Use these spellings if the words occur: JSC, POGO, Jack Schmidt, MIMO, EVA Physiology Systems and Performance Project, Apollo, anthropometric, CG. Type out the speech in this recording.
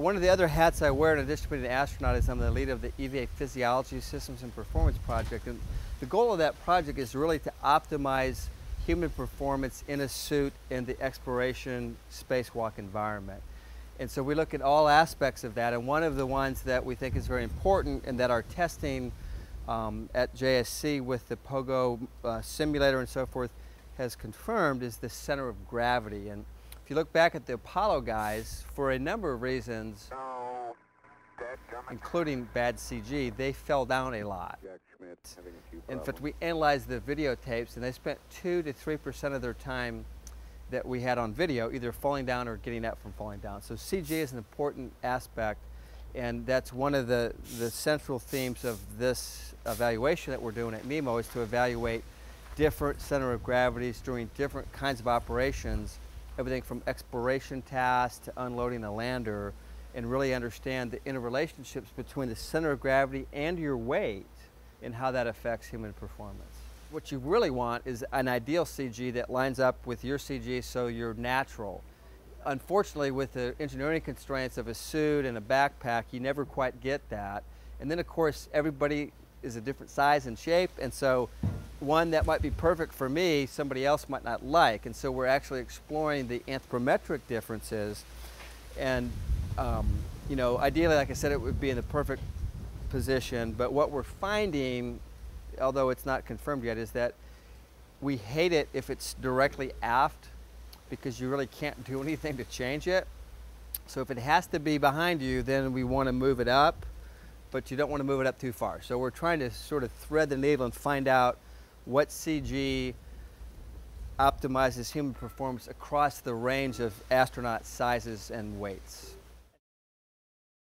One of the other hats I wear in addition to being an astronaut is I'm the lead of the EVA Physiology Systems and Performance Project. And the goal of that project is really to optimize human performance in a suit in the exploration spacewalk environment. And so we look at all aspects of that, and one of the ones that we think is very important and that our testing at JSC with the POGO simulator and so forth has confirmed is the center of gravity. And if you look back at the Apollo guys, for a number of reasons, including bad CG, they fell down a lot. Jack Schmidt having a few problems. In fact, we analyzed the videotapes, and they spent 2 to 3% of their time that we had on video either falling down or getting up from falling down. So CG is an important aspect, and that's one of the central themes of this evaluation that we're doing at MIMO, is to evaluate different center of gravities during different kinds of operations, everything from exploration tasks to unloading a lander, and really understand the interrelationships between the center of gravity and your weight and how that affects human performance. What you really want is an ideal CG that lines up with your CG so you're natural. Unfortunately, with the engineering constraints of a suit and a backpack, you never quite get that. And then, of course, everybody is a different size and shape, and so one that might be perfect for me, somebody else might not like. And so we're actually exploring the anthropometric differences. And you know, ideally, like I said, it would be in the perfect position, but what we're finding, although it's not confirmed yet, is that we hate it if it's directly aft, because you really can't do anything to change it. So if it has to be behind you, then we want to move it up, but you don't want to move it up too far. So we're trying to sort of thread the needle and find out what CG optimizes human performance across the range of astronaut sizes and weights.